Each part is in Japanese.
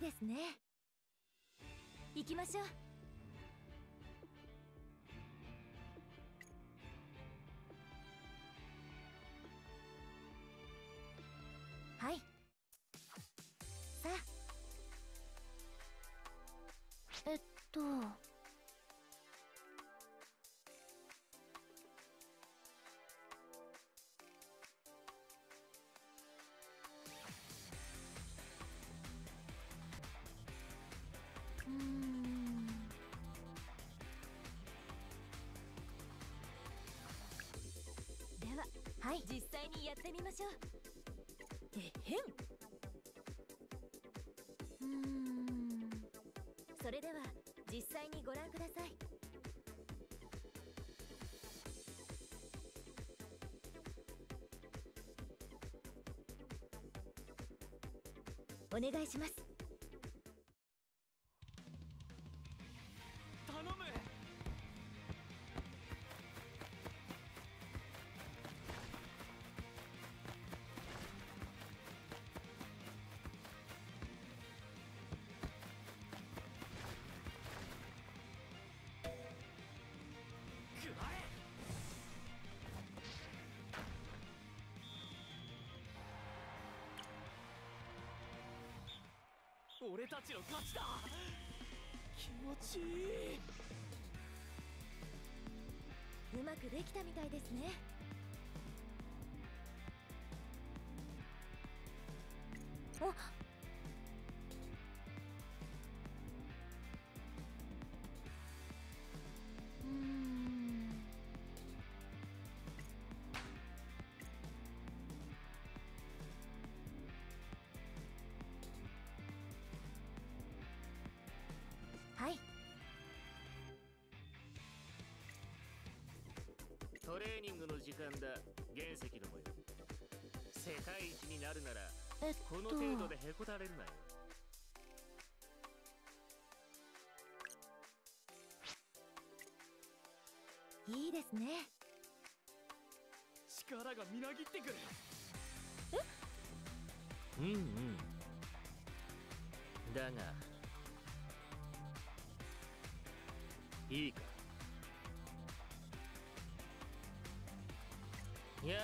いですね。行きましょう。はい、さあ。では、はい、実際にやってみましょう。それでは実際にご覧ください。お願いします。頼む。俺たちの勝ちだ。気持ちいい。うまくできたみたいですね。おっ、トレーニングの時間だ。原石の模様。世界一になるなら、この程度でへこたれるなよ。いいですね。力がみなぎってくる。だがいいか。やあや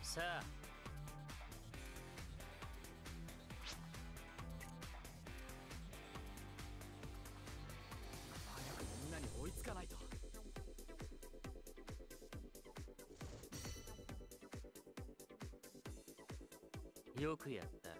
あ、さあ、早くみんなに追いつかないと。よくやった。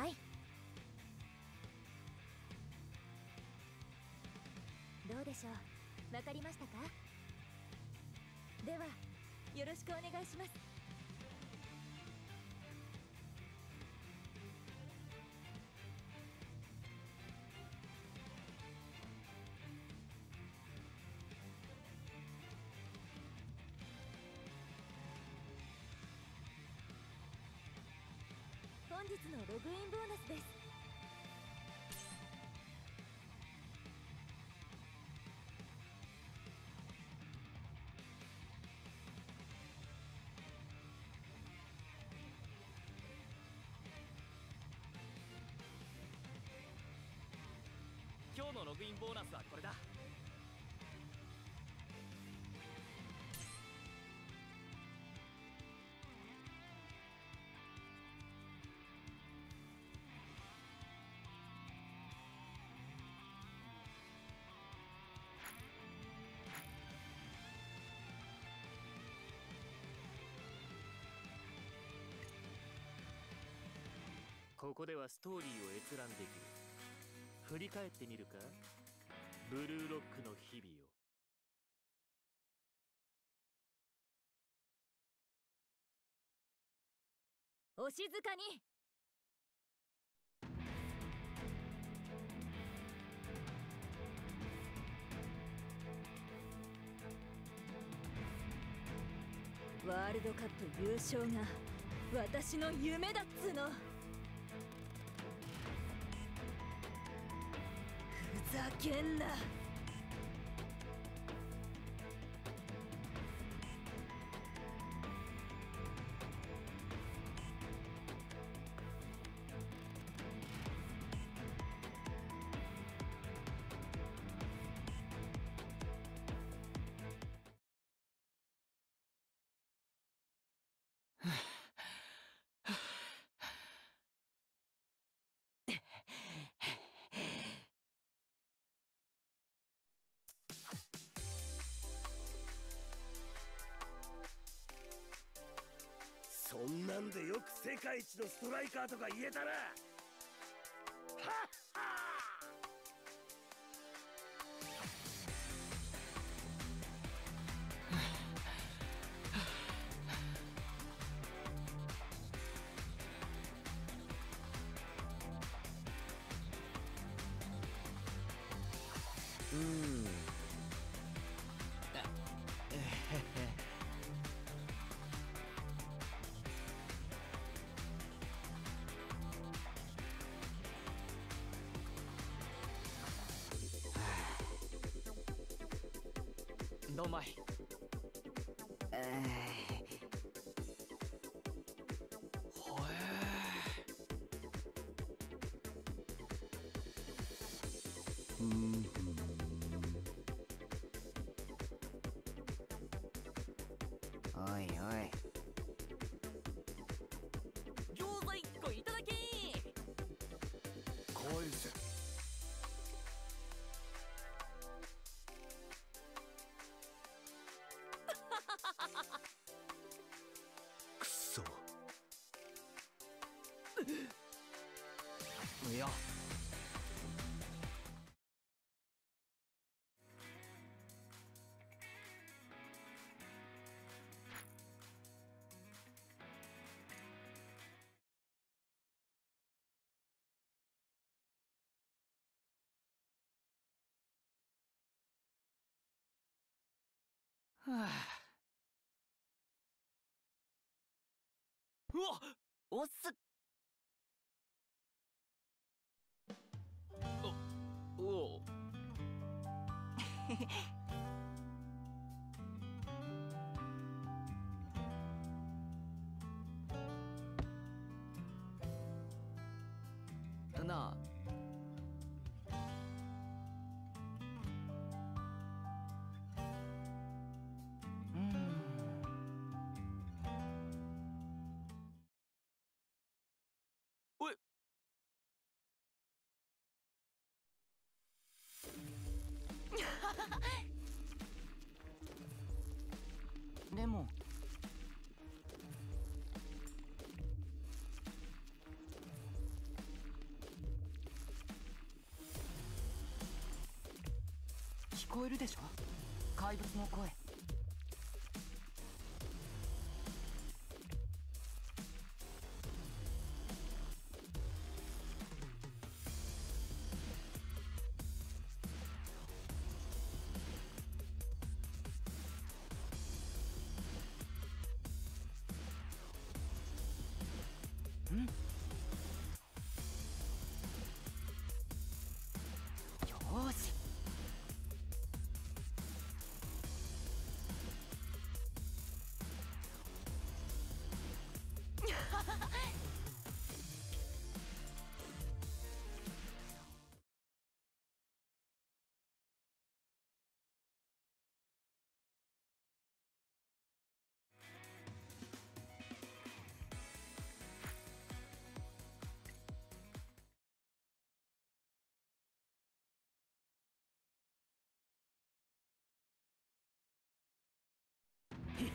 はい、どうでしょう。わかりましたか？ではよろしくお願いします。本日のログインボーナスです。今日のログインボーナスはこれだ。ここではストーリーを閲覧できる。振り返ってみるか、ブルーロックの日々を。お静かに。ワールドカップ優勝が私の夢だっつーの。ふざけんな。そんなんでよく世界一のストライカーとか言えたな。はっはー。どんまい。おいおい。餃子一個いただけ。返せ。いや。はあ。うわっ、おっす。おうなあ。でも聞こえるでしょ、怪物の声。す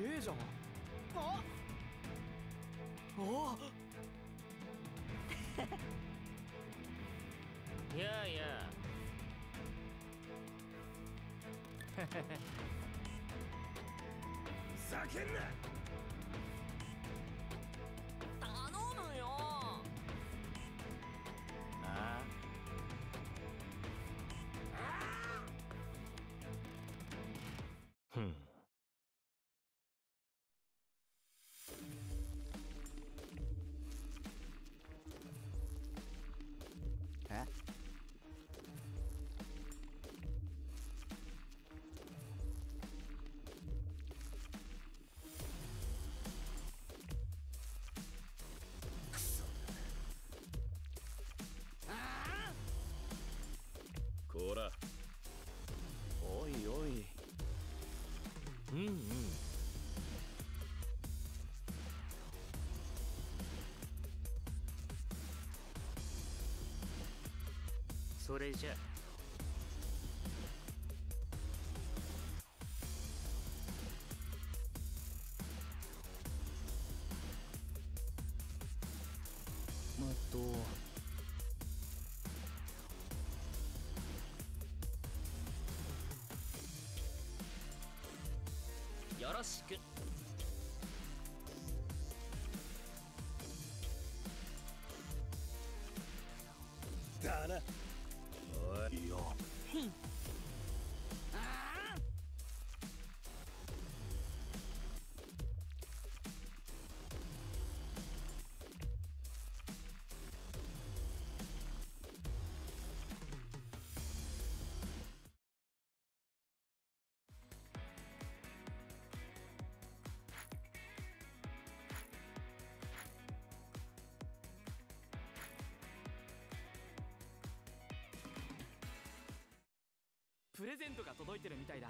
げえじゃん。ああいやいやふざけんな。頼むよ。ああHmm. それじゃ。よろしく。だな。おいよ。プレゼントが届いてるみたいだ。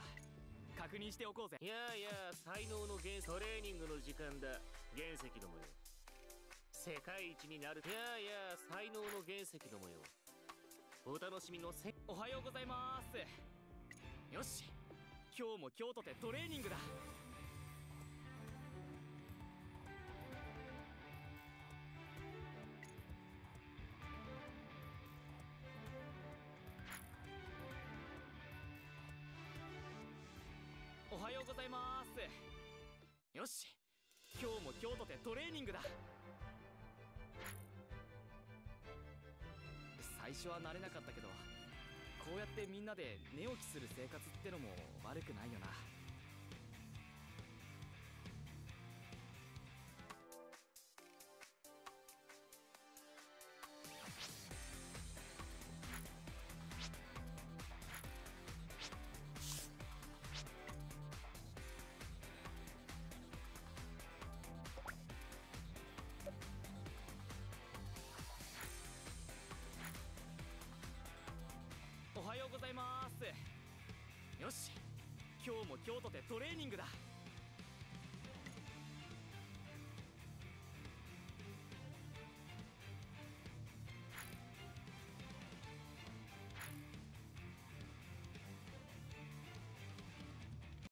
確認しておこうぜ。いやいや、才能の原石。トレーニングの時間だ。原石どもよ。世界一になる。いやいや、才能の原石どもよ。お楽しみのせ。おはようございます。よし、今日も今日とてトレーニングだ。おはようございます。よし、今日も今日とてトレーニングだ。最初は慣れなかったけど、こうやってみんなで寝起きする生活ってのも悪くないよな。おはようございます。よし、今日も今日とてトレーニングだ。